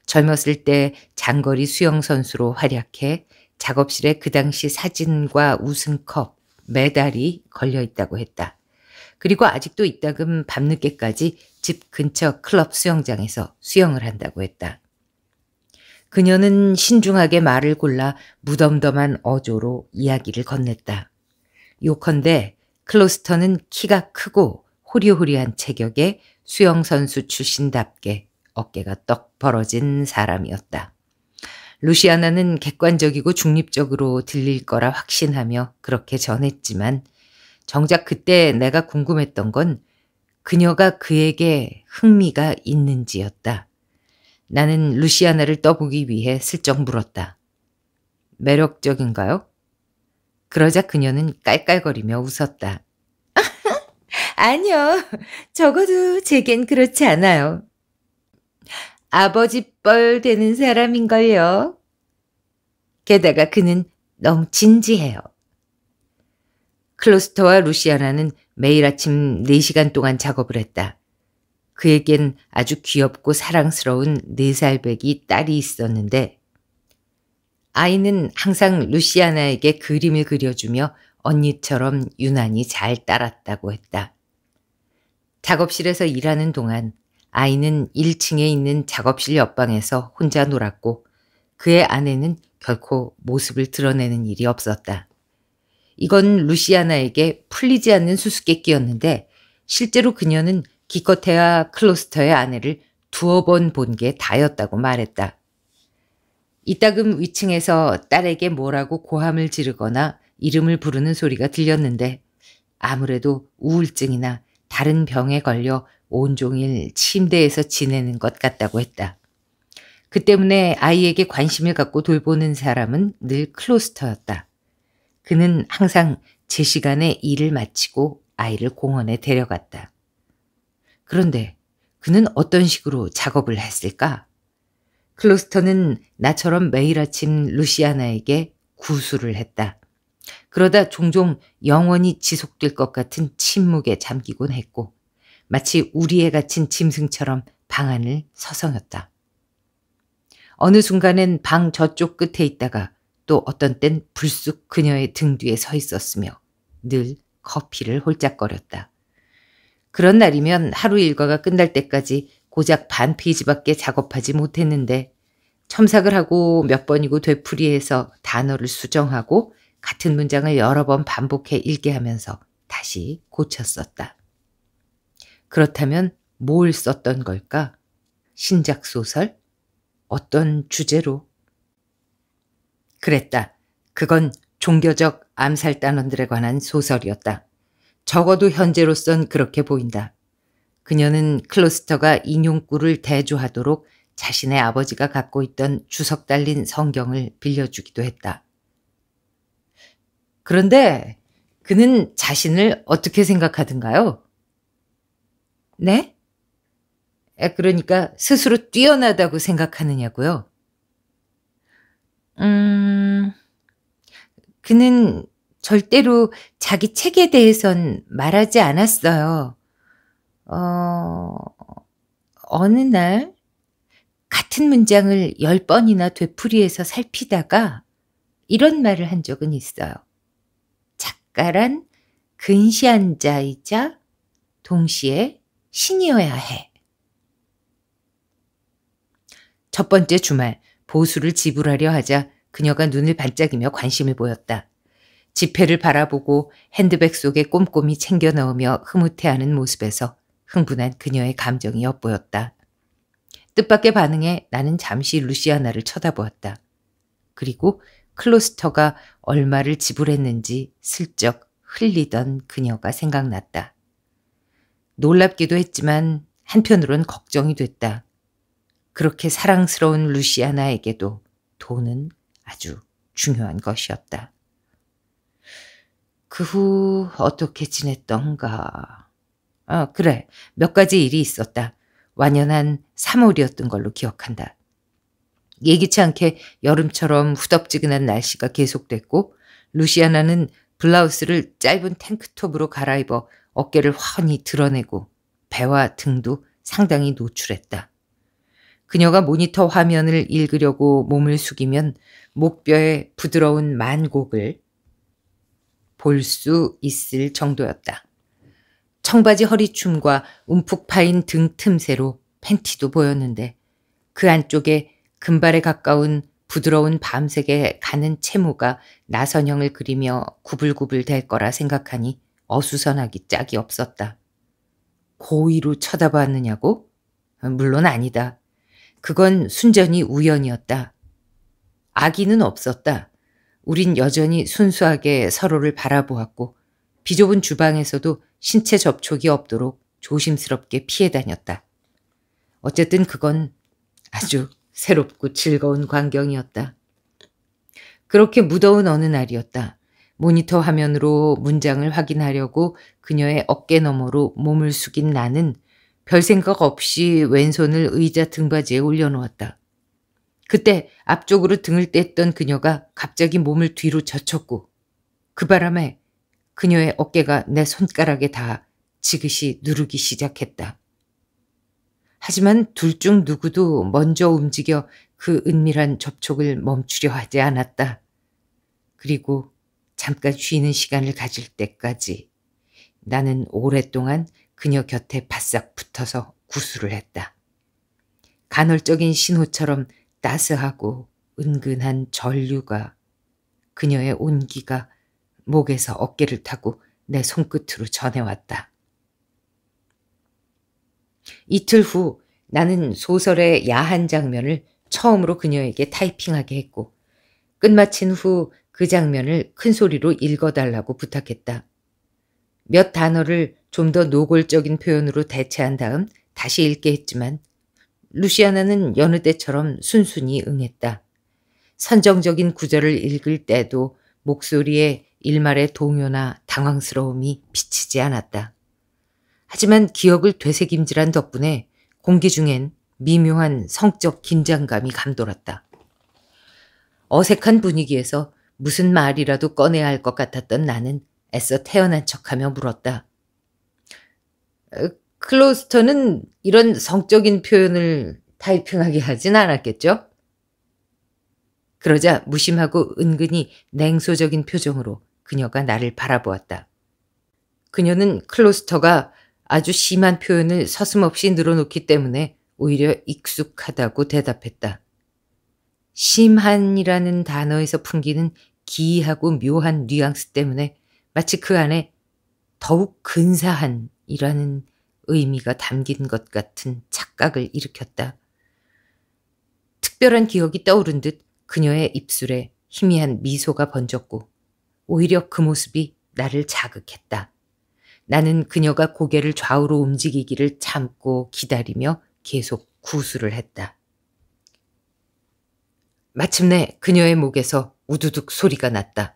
젊었을 때 장거리 수영선수로 활약해 작업실에 그 당시 사진과 우승컵, 메달이 걸려 있다고 했다. 그리고 아직도 이따금 밤늦게까지 집 근처 클럽 수영장에서 수영을 한다고 했다. 그녀는 신중하게 말을 골라 무덤덤한 어조로 이야기를 건넸다. 요컨대 클로스터는 키가 크고 호리호리한 체격에 수영선수 출신답게 어깨가 떡 벌어진 사람이었다. 루시아나는 객관적이고 중립적으로 들릴 거라 확신하며 그렇게 전했지만 정작 그때 내가 궁금했던 건 그녀가 그에게 흥미가 있는지였다. 나는 루시아나를 떠보기 위해 슬쩍 물었다. 매력적인가요? 그러자 그녀는 깔깔거리며 웃었다. 아니요. 적어도 제겐 그렇지 않아요. 아버지뻘 되는 사람인걸요. 게다가 그는 너무 진지해요. 클로스터와 루시아나는 매일 아침 4시간 동안 작업을 했다. 그에겐 아주 귀엽고 사랑스러운 4살배기 딸이 있었는데 아이는 항상 루시아나에게 그림을 그려주며 언니처럼 유난히 잘 따랐다고 했다. 작업실에서 일하는 동안 아이는 1층에 있는 작업실 옆방에서 혼자 놀았고 그의 아내는 결코 모습을 드러내는 일이 없었다. 이건 루시아나에게 풀리지 않는 수수께끼였는데 실제로 그녀는 기껏해야 클로스터의 아내를 2번 본 게 다였다고 말했다. 이따금 위층에서 딸에게 뭐라고 고함을 지르거나 이름을 부르는 소리가 들렸는데 아무래도 우울증이나 다른 병에 걸려 온종일 침대에서 지내는 것 같다고 했다. 그 때문에 아이에게 관심을 갖고 돌보는 사람은 늘 클로스터였다. 그는 항상 제 시간에 일을 마치고 아이를 공원에 데려갔다. 그런데 그는 어떤 식으로 작업을 했을까? 클로스터는 나처럼 매일 아침 루시아나에게 구술을 했다. 그러다 종종 영원히 지속될 것 같은 침묵에 잠기곤 했고 마치 우리에 갇힌 짐승처럼 방안을 서성였다. 어느 순간엔 방 저쪽 끝에 있다가 또 어떤 땐 불쑥 그녀의 등 뒤에 서 있었으며 늘 커피를 홀짝거렸다. 그런 날이면 하루 일과가 끝날 때까지 고작 반 페이지밖에 작업하지 못했는데 첨삭을 하고 몇 번이고 되풀이해서 단어를 수정하고 같은 문장을 여러 번 반복해 읽게 하면서 다시 고쳤었다. 그렇다면 뭘 썼던 걸까? 신작 소설? 어떤 주제로? 그랬다. 그건 종교적 암살단원들에 관한 소설이었다. 적어도 현재로선 그렇게 보인다. 그녀는 클로스터가 인용구를 대조하도록 자신의 아버지가 갖고 있던 주석 달린 성경을 빌려주기도 했다. 그런데 그는 자신을 어떻게 생각하던가요? 네? 그러니까 스스로 뛰어나다고 생각하느냐고요? 그는 절대로 자기 책에 대해선 말하지 않았어요. 어느 날 같은 문장을 10번이나 되풀이해서 살피다가 이런 말을 한 적은 있어요. 작가란 근시한 자이자 동시에 신이어야 해. 첫 번째 주말 보수를 지불하려 하자 그녀가 눈을 반짝이며 관심을 보였다. 지폐를 바라보고 핸드백 속에 꼼꼼히 챙겨 넣으며 흐뭇해하는 모습에서 흥분한 그녀의 감정이 엿보였다. 뜻밖의 반응에 나는 잠시 루시아나를 쳐다보았다. 그리고 클로스터가 얼마를 지불했는지 슬쩍 흘리던 그녀가 생각났다. 놀랍기도 했지만 한편으론 걱정이 됐다. 그렇게 사랑스러운 루시아나에게도 돈은 아주 중요한 것이었다. 그 후 어떻게 지냈던가. 그래, 몇 가지 일이 있었다. 완연한 3월이었던 걸로 기억한다. 예기치 않게 여름처럼 후덥지근한 날씨가 계속됐고 루시아나는 블라우스를 짧은 탱크톱으로 갈아입어 어깨를 훤히 드러내고 배와 등도 상당히 노출했다. 그녀가 모니터 화면을 읽으려고 몸을 숙이면 목뼈의 부드러운 만곡을 볼 수 있을 정도였다. 청바지 허리춤과 움푹 파인 등 틈새로 팬티도 보였는데 그 안쪽에 금발에 가까운 부드러운 밤색의 가는 채모가 나선형을 그리며 구불구불 될 거라 생각하니 어수선하기 짝이 없었다. 고의로 쳐다봤느냐고? 물론 아니다. 그건 순전히 우연이었다. 악의는 없었다. 우린 여전히 순수하게 서로를 바라보았고 비좁은 주방에서도 신체 접촉이 없도록 조심스럽게 피해 다녔다. 어쨌든 그건 아주 새롭고 즐거운 광경이었다. 그렇게 무더운 어느 날이었다. 모니터 화면으로 문장을 확인하려고 그녀의 어깨 너머로 몸을 숙인 나는 별 생각 없이 왼손을 의자 등받이에 올려놓았다. 그때 앞쪽으로 등을 뗐던 그녀가 갑자기 몸을 뒤로 젖혔고 그 바람에 그녀의 어깨가 내 손가락에 다 지그시 누르기 시작했다. 하지만 둘 중 누구도 먼저 움직여 그 은밀한 접촉을 멈추려 하지 않았다. 그리고 잠깐 쉬는 시간을 가질 때까지 나는 오랫동안 그녀 곁에 바싹 붙어서 구술을 했다. 간헐적인 신호처럼 따스하고 은근한 전류가 그녀의 온기가 목에서 어깨를 타고 내 손끝으로 전해왔다. 이틀 후 나는 소설의 야한 장면을 처음으로 그녀에게 타이핑하게 했고 끝마친 후 그 장면을 큰 소리로 읽어달라고 부탁했다. 몇 단어를 좀 더 노골적인 표현으로 대체한 다음 다시 읽게 했지만 루시아나는 여느 때처럼 순순히 응했다. 선정적인 구절을 읽을 때도 목소리에 일말의 동요나 당황스러움이 비치지 않았다. 하지만 기억을 되새김질한 덕분에 공기 중엔 미묘한 성적 긴장감이 감돌았다. 어색한 분위기에서 무슨 말이라도 꺼내야 할 것 같았던 나는 애써 태연한 척하며 물었다. 클로스터는 이런 성적인 표현을 타이핑하게 하진 않았겠죠? 그러자 무심하고 은근히 냉소적인 표정으로 그녀가 나를 바라보았다. 그녀는 클로스터가 아주 심한 표현을 서슴없이 늘어놓기 때문에 오히려 익숙하다고 대답했다. 심한이라는 단어에서 풍기는 기이하고 묘한 뉘앙스 때문에 마치 그 안에 더욱 근사한이라는 의미가 담긴 것 같은 착각을 일으켰다. 특별한 기억이 떠오른 듯 그녀의 입술에 희미한 미소가 번졌고 오히려 그 모습이 나를 자극했다. 나는 그녀가 고개를 좌우로 움직이기를 참고 기다리며 계속 구술을 했다. 마침내 그녀의 목에서 우두둑 소리가 났다.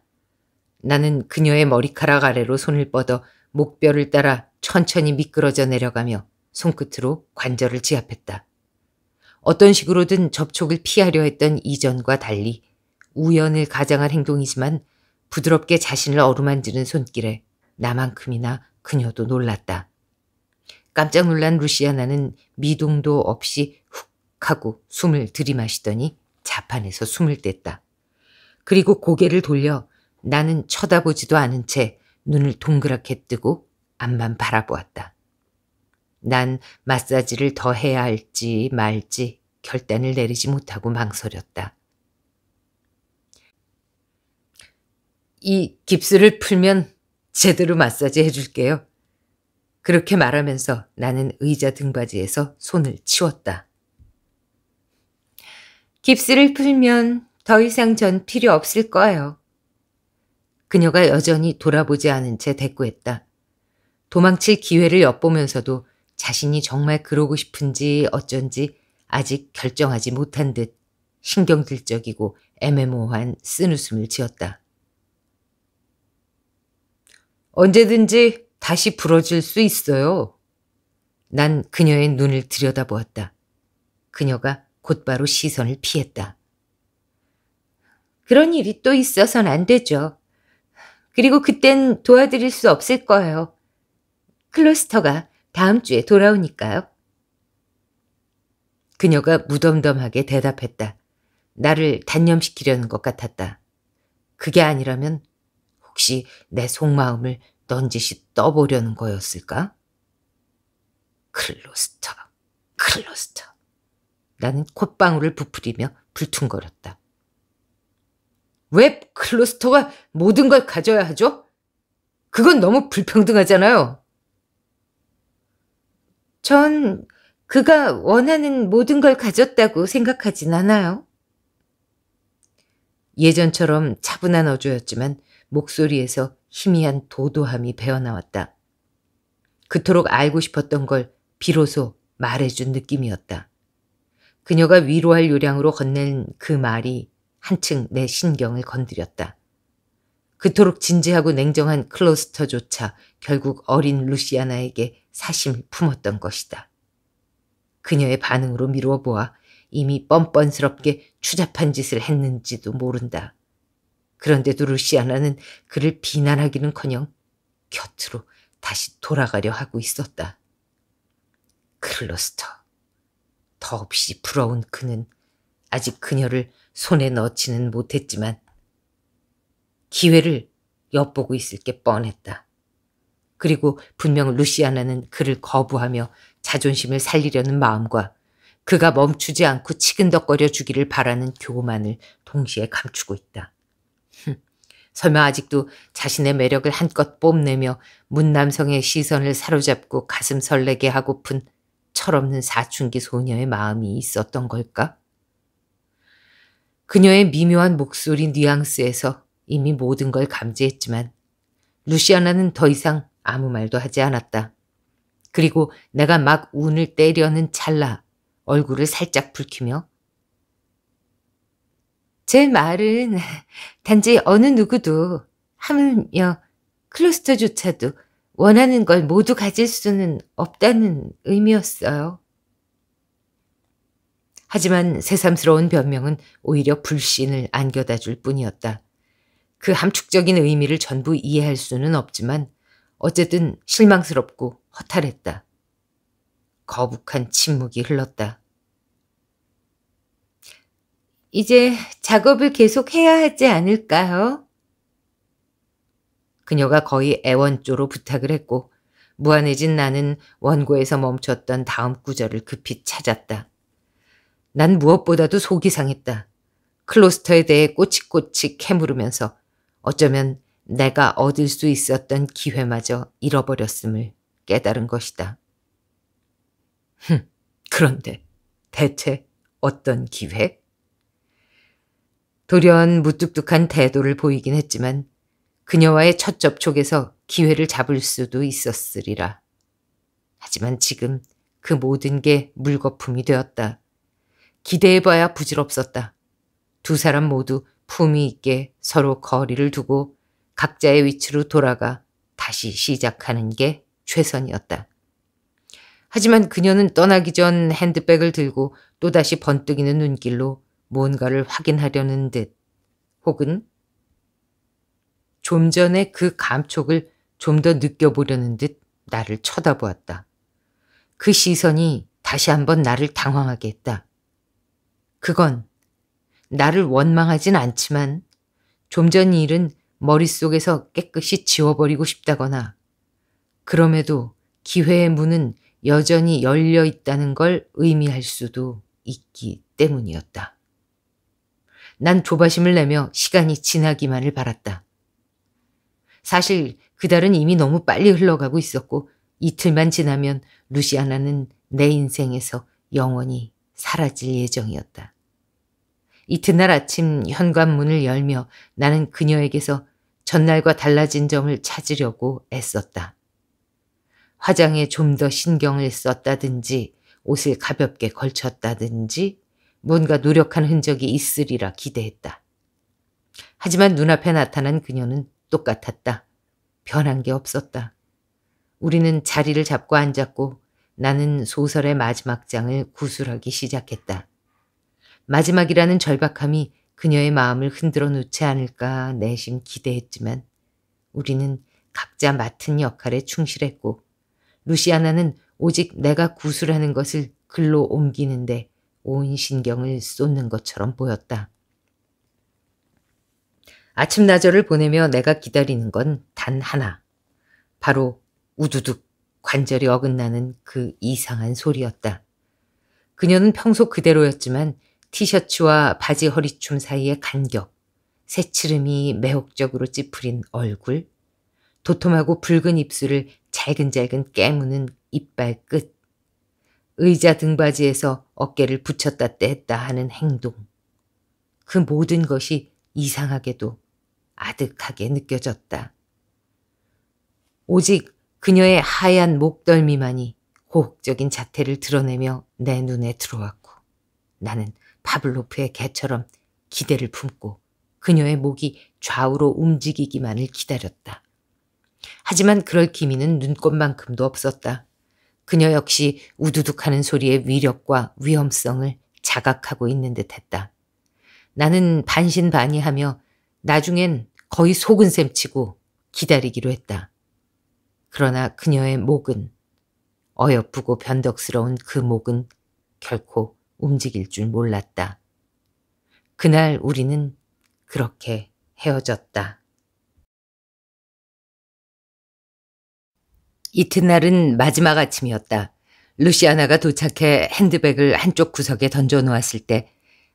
나는 그녀의 머리카락 아래로 손을 뻗어 목뼈를 따라 천천히 미끄러져 내려가며 손끝으로 관절을 지압했다. 어떤 식으로든 접촉을 피하려 했던 이전과 달리 우연을 가장한 행동이지만 부드럽게 자신을 어루만지는 손길에 나만큼이나 그녀도 놀랐다. 깜짝 놀란 루시아나는 미동도 없이 훅 하고 숨을 들이마시더니 자판에서 숨을 뗐다. 그리고 고개를 돌려 나는 쳐다보지도 않은 채 눈을 동그랗게 뜨고 앞만 바라보았다. 난 마사지를 더 해야 할지 말지 결단을 내리지 못하고 망설였다. 이 깁스를 풀면 제대로 마사지 해줄게요. 그렇게 말하면서 나는 의자 등받이에서 손을 치웠다. 깁스를 풀면 더 이상 전 필요 없을 거예요. 그녀가 여전히 돌아보지 않은 채 대꾸했다. 도망칠 기회를 엿보면서도 자신이 정말 그러고 싶은지 어쩐지 아직 결정하지 못한 듯 신경질적이고 애매모호한 쓴웃음을 지었다. 언제든지 다시 부러질 수 있어요. 난 그녀의 눈을 들여다보았다. 그녀가 곧바로 시선을 피했다. 그런 일이 또 있어서는 안 되죠. 그리고 그땐 도와드릴 수 없을 거예요. 클러스터가 다음 주에 돌아오니까요. 그녀가 무덤덤하게 대답했다. 나를 단념시키려는 것 같았다. 그게 아니라면 혹시 내 속마음을 넌지시 떠보려는 거였을까? 클러스터, 클러스터. 나는 콧방울을 부풀리며 불퉁거렸다. 왜 클러스터가 모든 걸 가져야 하죠? 그건 너무 불평등하잖아요. 전 그가 원하는 모든 걸 가졌다고 생각하진 않아요. 예전처럼 차분한 어조였지만 목소리에서 희미한 도도함이 배어나왔다. 그토록 알고 싶었던 걸 비로소 말해준 느낌이었다. 그녀가 위로할 요량으로 건넨 그 말이 한층 내 신경을 건드렸다. 그토록 진지하고 냉정한 클러스터조차 결국 어린 루시아나에게 사심을 품었던 것이다. 그녀의 반응으로 미루어 보아 이미 뻔뻔스럽게 추잡한 짓을 했는지도 모른다. 그런데도 루시아나는 그를 비난하기는커녕 곁으로 다시 돌아가려 하고 있었다. 클러스터. 더없이 부러운 그는 아직 그녀를 손에 넣지는 못했지만 기회를 엿보고 있을 게 뻔했다. 그리고 분명 루시아나는 그를 거부하며 자존심을 살리려는 마음과 그가 멈추지 않고 치근덕거려 주기를 바라는 교만을 동시에 감추고 있다. 설마 아직도 자신의 매력을 한껏 뽐내며 문남성의 시선을 사로잡고 가슴 설레게 하고픈 철없는 사춘기 소녀의 마음이 있었던 걸까? 그녀의 미묘한 목소리 뉘앙스에서 이미 모든 걸 감지했지만 루시아나는 더 이상 아무 말도 하지 않았다. 그리고 내가 막 운을 때려는 찰나 얼굴을 살짝 붉히며 제 말은 단지 어느 누구도 하물며 클러스터조차도 원하는 걸 모두 가질 수는 없다는 의미였어요. 하지만 새삼스러운 변명은 오히려 불신을 안겨다 줄 뿐이었다. 그 함축적인 의미를 전부 이해할 수는 없지만 어쨌든 실망스럽고 허탈했다. 거북한 침묵이 흘렀다. 이제 작업을 계속해야 하지 않을까요? 그녀가 거의 애원조로 부탁을 했고 무안해진 나는 원고에서 멈췄던 다음 구절을 급히 찾았다. 난 무엇보다도 속이 상했다. 클로스터에 대해 꼬치꼬치 캐물으면서 어쩌면 내가 얻을 수 있었던 기회마저 잃어버렸음을 깨달은 것이다. 그런데 대체 어떤 기회? 돌연 무뚝뚝한 태도를 보이긴 했지만 그녀와의 첫 접촉에서 기회를 잡을 수도 있었으리라. 하지만 지금 그 모든 게 물거품이 되었다. 기대해봐야 부질없었다. 두 사람 모두 품위 있게 서로 거리를 두고 각자의 위치로 돌아가 다시 시작하는 게 최선이었다. 하지만 그녀는 떠나기 전 핸드백을 들고 또다시 번뜩이는 눈길로 뭔가를 확인하려는 듯 혹은 좀 전에 그 감촉을 좀 더 느껴보려는 듯 나를 쳐다보았다. 그 시선이 다시 한번 나를 당황하게 했다. 그건 나를 원망하진 않지만 좀 전 일은 머릿속에서 깨끗이 지워버리고 싶다거나 그럼에도 기회의 문은 여전히 열려 있다는 걸 의미할 수도 있기 때문이었다. 난 조바심을 내며 시간이 지나기만을 바랐다. 사실 그달은 이미 너무 빨리 흘러가고 있었고 이틀만 지나면 루시아나는 내 인생에서 영원히 사라질 예정이었다. 이튿날 아침 현관문을 열며 나는 그녀에게서 전날과 달라진 점을 찾으려고 애썼다. 화장에 좀 더 신경을 썼다든지 옷을 가볍게 걸쳤다든지 뭔가 노력한 흔적이 있으리라 기대했다. 하지만 눈앞에 나타난 그녀는 똑같았다. 변한 게 없었다. 우리는 자리를 잡고 앉았고 나는 소설의 마지막 장을 구술하기 시작했다. 마지막이라는 절박함이 그녀의 마음을 흔들어 놓지 않을까 내심 기대했지만 우리는 각자 맡은 역할에 충실했고 루시아나는 오직 내가 구술하는 것을 글로 옮기는데 온 신경을 쏟는 것처럼 보였다. 아침나절을 보내며 내가 기다리는 건 단 하나. 바로 우두둑 관절이 어긋나는 그 이상한 소리였다. 그녀는 평소 그대로였지만 티셔츠와 바지 허리춤 사이의 간격, 새치름이 매혹적으로 찌푸린 얼굴, 도톰하고 붉은 입술을 잘근잘근 깨무는 이빨 끝, 의자 등받이에서 어깨를 붙였다 뗐다 하는 행동. 그 모든 것이 이상하게도 아득하게 느껴졌다. 오직 그녀의 하얀 목덜미만이 호흡적인 자태를 드러내며 내 눈에 들어왔고 나는 파블로프의 개처럼 기대를 품고 그녀의 목이 좌우로 움직이기만을 기다렸다. 하지만 그럴 기미는 눈꽃만큼도 없었다. 그녀 역시 우두둑하는 소리의 위력과 위험성을 자각하고 있는 듯했다. 나는 반신반의하며 나중엔 거의 속은 셈치고 기다리기로 했다. 그러나 그녀의 목은 어여쁘고 변덕스러운 그 목은 결코 움직일 줄 몰랐다. 그날 우리는 그렇게 헤어졌다. 이튿날은 마지막 아침이었다. 루시아나가 도착해 핸드백을 한쪽 구석에 던져놓았을 때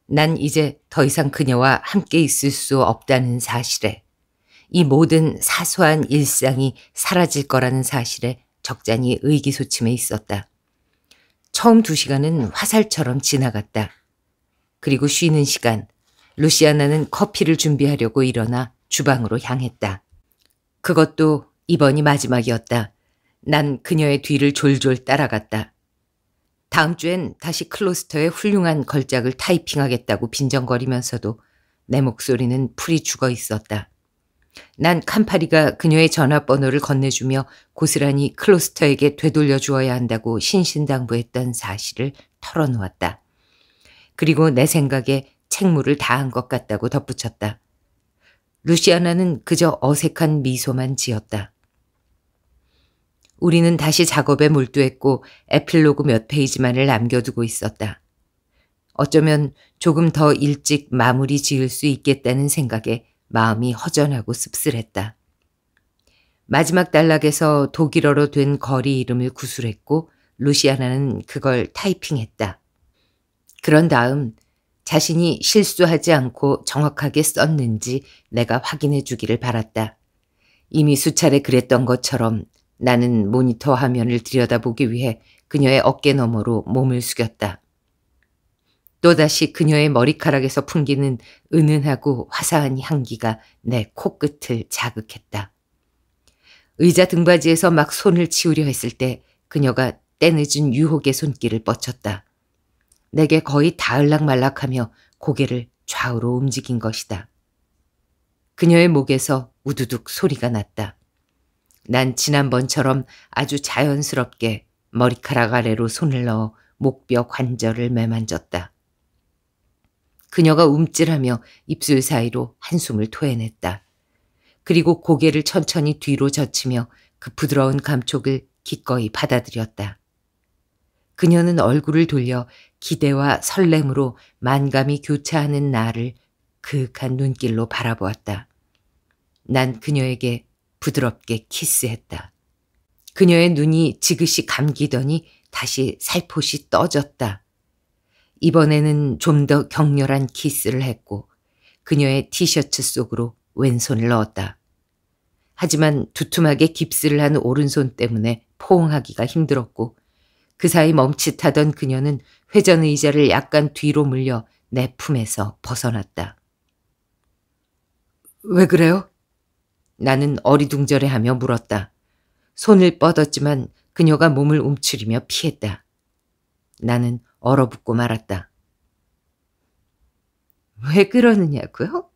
난 이제 더 이상 그녀와 함께 있을 수 없다는 사실에 이 모든 사소한 일상이 사라질 거라는 사실에 적잖이 의기소침해 있었다. 처음 2시간은 화살처럼 지나갔다. 그리고 쉬는 시간, 루시아나는 커피를 준비하려고 일어나 주방으로 향했다. 그것도 이번이 마지막이었다. 난 그녀의 뒤를 졸졸 따라갔다. 다음 주엔 다시 클로스터의 훌륭한 걸작을 타이핑하겠다고 빈정거리면서도 내 목소리는 풀이 죽어 있었다. 난 캄파리가 그녀의 전화번호를 건네주며 고스란히 클로스터에게 되돌려 주어야 한다고 신신당부했던 사실을 털어놓았다. 그리고 내 생각에 책무를 다한 것 같다고 덧붙였다. 루시아나는 그저 어색한 미소만 지었다. 우리는 다시 작업에 몰두했고 에필로그 몇 페이지만을 남겨두고 있었다. 어쩌면 조금 더 일찍 마무리 지을 수 있겠다는 생각에 마음이 허전하고 씁쓸했다. 마지막 단락에서 독일어로 된 거리 이름을 구술했고 루시아나는 그걸 타이핑했다. 그런 다음 자신이 실수하지 않고 정확하게 썼는지 내가 확인해 주기를 바랐다. 이미 수차례 그랬던 것처럼 나는 모니터 화면을 들여다보기 위해 그녀의 어깨 너머로 몸을 숙였다. 또다시 그녀의 머리카락에서 풍기는 은은하고 화사한 향기가 내 코끝을 자극했다. 의자 등받이에서 막 손을 치우려 했을 때 그녀가 때늦은 유혹의 손길을 뻗쳤다. 내게 거의 다을락말락하며 고개를 좌우로 움직인 것이다. 그녀의 목에서 우두둑 소리가 났다. 난 지난번처럼 아주 자연스럽게 머리카락 아래로 손을 넣어 목뼈 관절을 매만졌다. 그녀가 움찔하며 입술 사이로 한숨을 토해냈다. 그리고 고개를 천천히 뒤로 젖히며 그 부드러운 감촉을 기꺼이 받아들였다. 그녀는 얼굴을 돌려 기대와 설렘으로 만감이 교차하는 나를 그윽한 눈길로 바라보았다. 난 그녀에게 부드럽게 키스했다. 그녀의 눈이 지그시 감기더니 다시 살포시 떠졌다. 이번에는 좀 더 격렬한 키스를 했고 그녀의 티셔츠 속으로 왼손을 넣었다. 하지만 두툼하게 깁스를 한 오른손 때문에 포옹하기가 힘들었고 그 사이 멈칫하던 그녀는 회전 의자를 약간 뒤로 물려 내 품에서 벗어났다. 왜 그래요? 나는 어리둥절해하며 물었다. 손을 뻗었지만 그녀가 몸을 움츠리며 피했다. 나는 얼어붙고 말았다. 왜 그러느냐고요?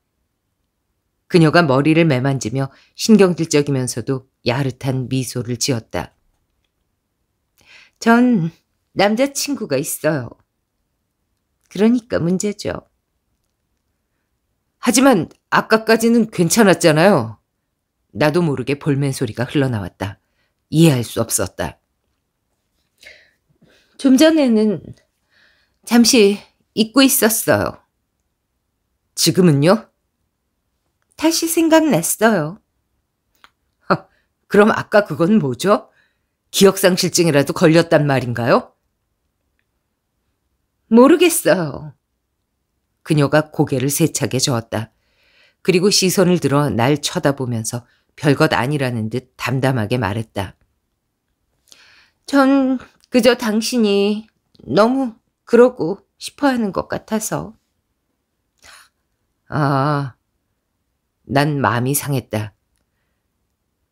그녀가 머리를 매만지며 신경질적이면서도 야릇한 미소를 지었다. 전 남자친구가 있어요. 그러니까 문제죠. 하지만 아까까지는 괜찮았잖아요. 나도 모르게 볼멘 소리가 흘러나왔다. 이해할 수 없었다. 좀 전에는 잠시 잊고 있었어요. 지금은요? 다시 생각났어요. 그럼 아까 그건 뭐죠? 기억상실증이라도 걸렸단 말인가요? 모르겠어요. 그녀가 고개를 세차게 저었다. 그리고 시선을 들어 날 쳐다보면서 별것 아니라는 듯 담담하게 말했다. 전 그저 당신이 너무 그러고 싶어하는 것 같아서. 아, 난 마음이 상했다.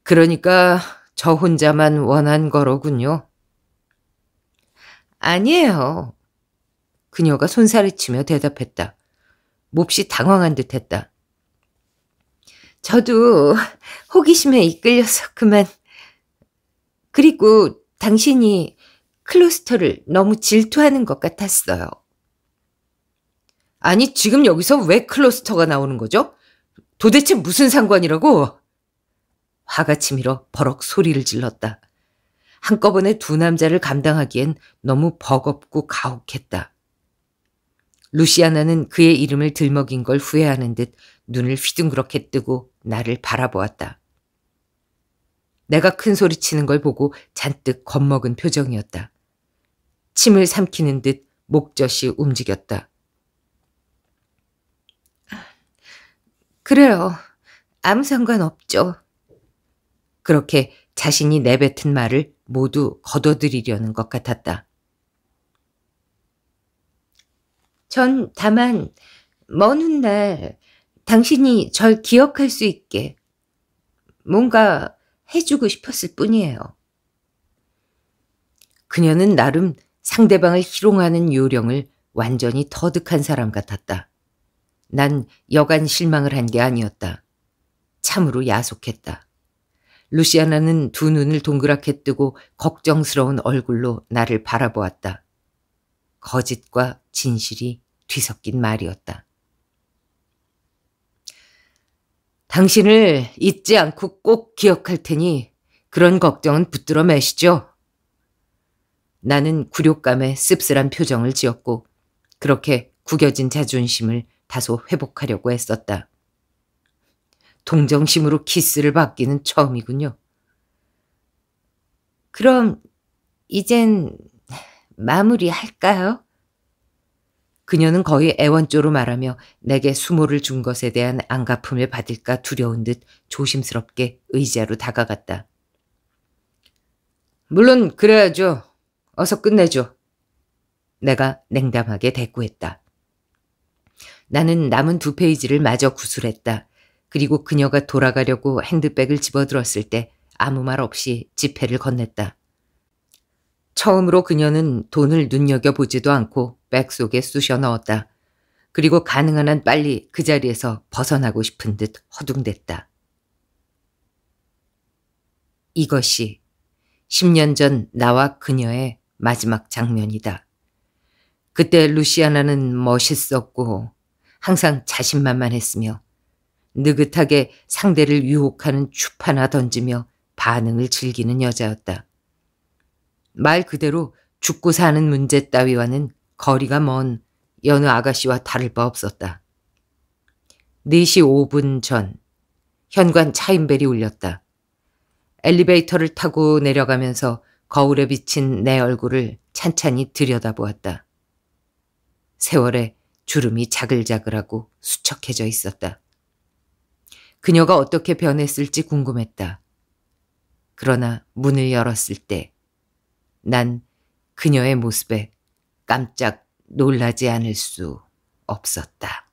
그러니까 저 혼자만 원한 거로군요. 아니에요. 그녀가 손사래치며 대답했다. 몹시 당황한 듯했다. 저도 호기심에 이끌려서 그만. 그리고 당신이 클로스터를 너무 질투하는 것 같았어요. 아니, 지금 여기서 왜 클로스터가 나오는 거죠? 도대체 무슨 상관이라고? 화가 치밀어 버럭 소리를 질렀다. 한꺼번에 두 남자를 감당하기엔 너무 버겁고 가혹했다. 루시아나는 그의 이름을 들먹인 걸 후회하는 듯 눈을 휘둥그렇게 뜨고 나를 바라보았다. 내가 큰 소리치는 걸 보고 잔뜩 겁먹은 표정이었다. 침을 삼키는 듯 목젖이 움직였다. 그래요. 아무 상관없죠. 그렇게 자신이 내뱉은 말을 모두 거둬들이려는 것 같았다. 전 다만 먼 훗날 당신이 절 기억할 수 있게 뭔가 해주고 싶었을 뿐이에요. 그녀는 나름 상대방을 희롱하는 요령을 완전히 터득한 사람 같았다. 난 여간 실망을 한 게 아니었다. 참으로 야속했다. 루시아나는 두 눈을 동그랗게 뜨고 걱정스러운 얼굴로 나를 바라보았다. 거짓과 진실이 뒤섞인 말이었다. 당신을 잊지 않고 꼭 기억할 테니 그런 걱정은 붙들어 매시죠. 나는 굴욕감에 씁쓸한 표정을 지었고 그렇게 구겨진 자존심을 다소 회복하려고 했었다. 동정심으로 키스를 받기는 처음이군요. 그럼 이젠 마무리할까요? 그녀는 거의 애원조로 말하며 내게 수모를 준 것에 대한 안갚음을 받을까 두려운 듯 조심스럽게 의자로 다가갔다. 물론 그래야죠. 어서 끝내죠. 내가 냉담하게 대꾸했다. 나는 남은 두 페이지를 마저 구술했다. 그리고 그녀가 돌아가려고 핸드백을 집어들었을 때 아무 말 없이 지폐를 건넸다. 처음으로 그녀는 돈을 눈여겨보지도 않고 백 속에 쑤셔 넣었다. 그리고 가능한 한 빨리 그 자리에서 벗어나고 싶은 듯 허둥댔다. 이것이 10년 전 나와 그녀의 마지막 장면이다. 그때 루시아나는 멋있었고 항상 자신만만했으며 느긋하게 상대를 유혹하는 춥 하나 던지며 반응을 즐기는 여자였다. 말 그대로 죽고 사는 문제 따위와는 거리가 먼 여느 아가씨와 다를 바 없었다. 4시 5분 전 현관 차인벨이 울렸다. 엘리베이터를 타고 내려가면서 거울에 비친 내 얼굴을 찬찬히 들여다보았다. 세월에 주름이 자글자글하고 수척해져 있었다. 그녀가 어떻게 변했을지 궁금했다. 그러나 문을 열었을 때 난 그녀의 모습에 깜짝 놀라지 않을 수 없었다.